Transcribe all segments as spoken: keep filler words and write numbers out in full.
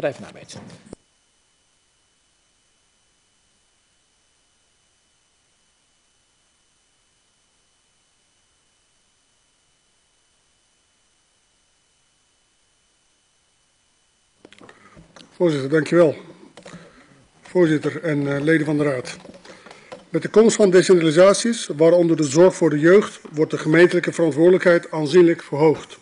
Partij van de Arbeid. Voorzitter, dankjewel. Voorzitter en uh, leden van de Raad. Met de komst van decentralisaties, waaronder de zorg voor de jeugd, wordt de gemeentelijke verantwoordelijkheid aanzienlijk verhoogd.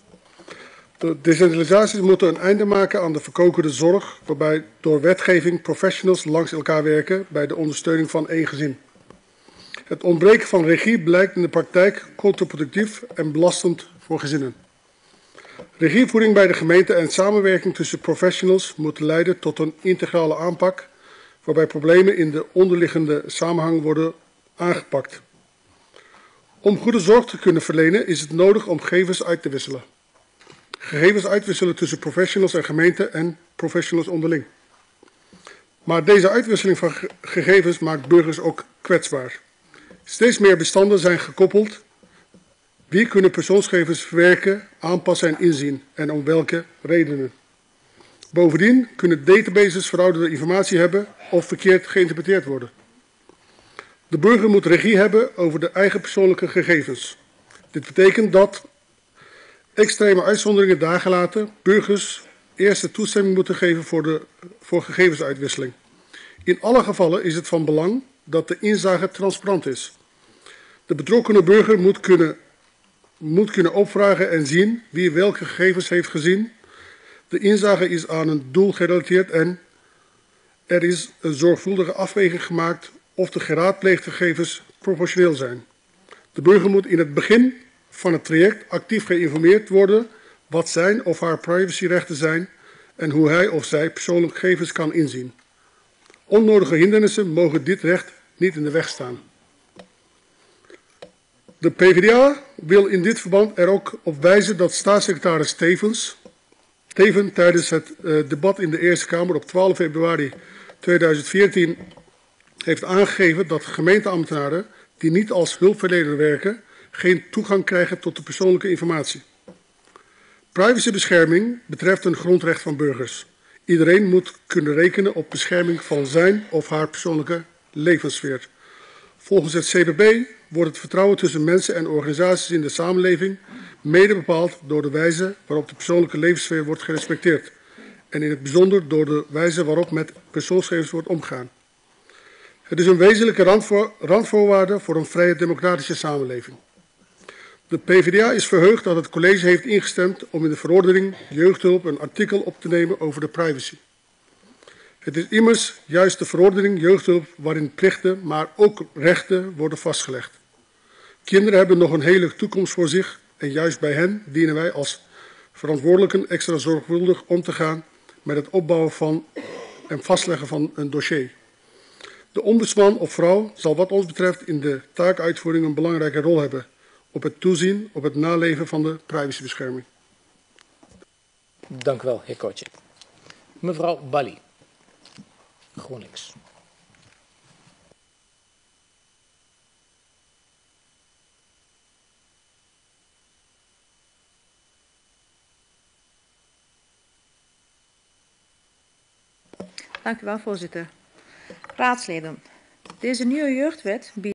De decentralisaties moeten een einde maken aan de verkokerde zorg, waarbij door wetgeving professionals langs elkaar werken bij de ondersteuning van één gezin. Het ontbreken van regie blijkt in de praktijk contraproductief en belastend voor gezinnen. Regievoering bij de gemeente en samenwerking tussen professionals moeten leiden tot een integrale aanpak, waarbij problemen in de onderliggende samenhang worden aangepakt. Om goede zorg te kunnen verlenen is het nodig om gegevens uit te wisselen. Gegevens uitwisselen tussen professionals en gemeenten en professionals onderling. Maar deze uitwisseling van gegevens maakt burgers ook kwetsbaar. Steeds meer bestanden zijn gekoppeld. Wie kunnen persoonsgegevens verwerken, aanpassen en inzien en om welke redenen? Bovendien kunnen databases verouderde informatie hebben of verkeerd geïnterpreteerd worden. De burger moet regie hebben over de eigen persoonlijke gegevens. Dit betekent dat extreme uitzonderingen daargelaten burgers eerst toestemming moeten geven voor, de, voor gegevensuitwisseling. In alle gevallen is het van belang dat de inzage transparant is. De betrokkenen burger moet kunnen, moet kunnen opvragen en zien wie welke gegevens heeft gezien. De inzage is aan een doel gerelateerd en er is een zorgvuldige afweging gemaakt of de geraadpleegde gegevens proportioneel zijn. De burger moet in het begin van het traject actief geïnformeerd worden wat zijn of haar privacyrechten zijn en hoe hij of zij persoonlijke gegevens kan inzien. Onnodige hindernissen mogen dit recht niet in de weg staan. De PvdA wil in dit verband er ook op wijzen dat staatssecretaris Stevens Steven tijdens het uh, debat in de Eerste Kamer op twaalf februari tweeduizend veertien heeft aangegeven dat gemeenteambtenaren die niet als hulpverlener werken geen toegang krijgen tot de persoonlijke informatie. Privacybescherming betreft een grondrecht van burgers. Iedereen moet kunnen rekenen op bescherming van zijn of haar persoonlijke levenssfeer. Volgens het C B B wordt het vertrouwen tussen mensen en organisaties in de samenleving mede bepaald door de wijze waarop de persoonlijke levenssfeer wordt gerespecteerd en in het bijzonder door de wijze waarop met persoonsgegevens wordt omgegaan. Het is een wezenlijke randvoorwaarde voor een vrije democratische samenleving. De PvdA is verheugd dat het college heeft ingestemd om in de verordening jeugdhulp een artikel op te nemen over de privacy. Het is immers juist de verordening jeugdhulp waarin plichten, maar ook rechten worden vastgelegd. Kinderen hebben nog een hele toekomst voor zich en juist bij hen dienen wij als verantwoordelijken extra zorgvuldig om te gaan met het opbouwen van en vastleggen van een dossier. De ombudsman of vrouw zal wat ons betreft in de taakuitvoering een belangrijke rol hebben op het toezien op het naleven van de privacybescherming. Dank u wel, heer Kortje. Mevrouw Bali. GroenLinks. Dank u wel, voorzitter. Raadsleden, deze nieuwe jeugdwet biedt